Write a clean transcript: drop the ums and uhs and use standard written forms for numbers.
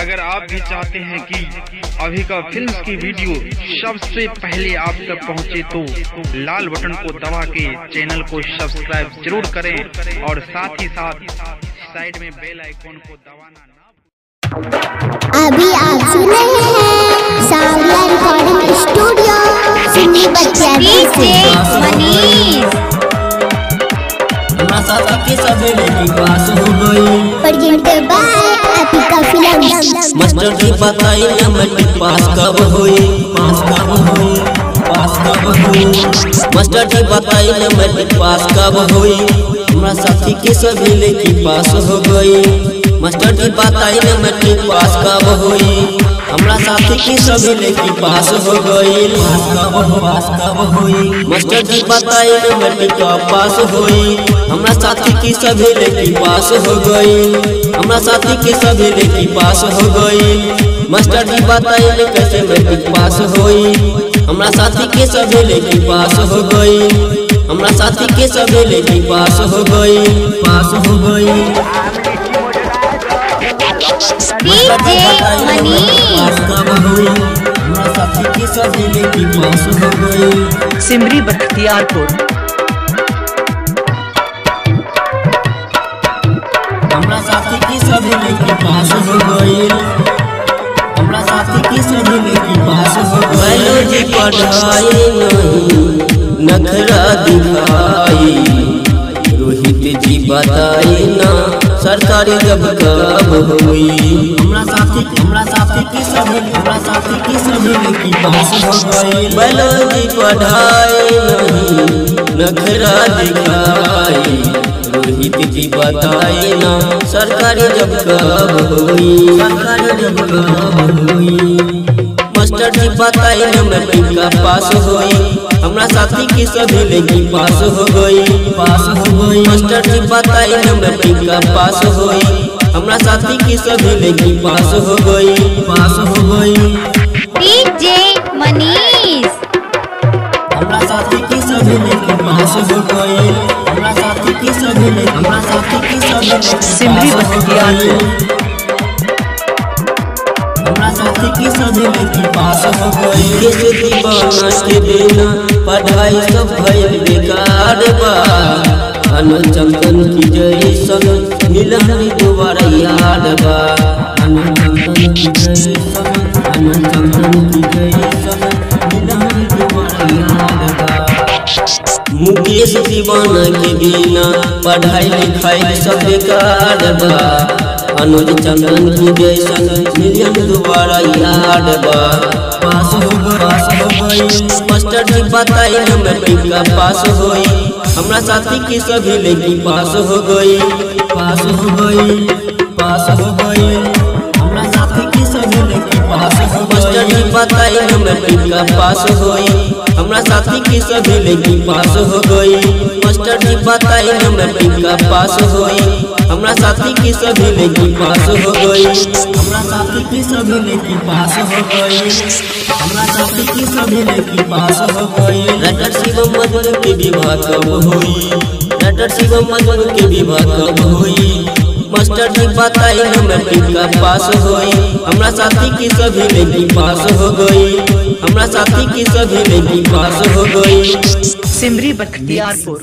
अगर आप भी चाहते हैं कि अभिका फिल्म्स की वीडियो सबसे पहले आप तक पहुंचे तो लाल बटन को दबा के चैनल को सब्सक्राइब जरूर करें और साथ ही साथ साइड में बेल आइकॉन को दबाना। अभी आप सुन रहे हैं सॉवरिया रिकॉडिंग स्टूडियो, सिमरी बख्तियारपुर से मनीष मास्टर जी बताई मैट्रिक पास कब होई मास्टर जी बताई मैट्रिक पास कब होई हमरा साथी के सभी लेके पास हो गई। मास्टर जी बताई मैट्रिक पास कब होई हमरा साथी के सभी लेके पास हो गई। मास्टर जी बताई मैट्रिक पास होई हमरा साथी की सभी लेके पास हो गई। हमरा साथी के सभी लेके पास हो गई। मास्टर जी बताइए कैसे मैट्रिक पास होई हमरा साथी के सभी लेके पास हो गई। हमरा साथी के सभी लेके पास हो गई सिमरी बख्तियारपुर। बायोलॉजी पढ़ाई नहीं नखरा दिखाई रोहित जी बताए ना सरकारी जब कब हुई हमरा साथी की सभी लेके पास हो गई। बायोलॉजी पढ़ाई नहीं नखरा दिखाई रोहित जी बताए ना सरकारी जब कब हुई मास्टर जी बताए ना मैट्रिक पास होई हमरा साथी के सभी लेके पास हो गई। मास्टर जी बताए ना मैट्रिक पास होई हमरा साथी के सभी लेके पास हो गई। डीजे मनीष हमरा साथी के सभी लेके पास हो गई। सिमरी बख्तियारपुर हमरा साथी की सभी लेके पास हो गई। मुकेश दीवाना के बिना पढ़ाई सब भइल बेकार बा अनुज चंदन की जैसन मिलन दोबारा याद बा अनुज चंदन की जैसन मिलन दोबारा याद बा। मुकेश दीवाना के बिना पढ़ाई लिखाई सब बेकार बा अनुज चंदन की जैसन मिलियन दोबारा याद बा। पास हो गई मास्टर जी बताई ना मैट्रिक पास होई हमरा साथी के सभी लेके पास हो गई। पास हो गई हमरा साथी के सभी लेके पास हो गई। मास्टर जी बताई ना मैट्रिक पास होई हमरा साथी के सभी लेके पास हो गई। मास्टर जी बताए ना मैट्रिक पास होई हमरा साथी के सभी लेके पास हो गई। हमरा साथी के सभी लेके पास हो गई। डॉक्टर शिवम मंजन के विवाह कब होई मास्टर जी बताए ना मैट्रिक पास होई हमरा साथी के सभी लेके पास हो गई। हमरा साथी की सभी लेके पास हो गई। सिमरी बख्तियारपुर।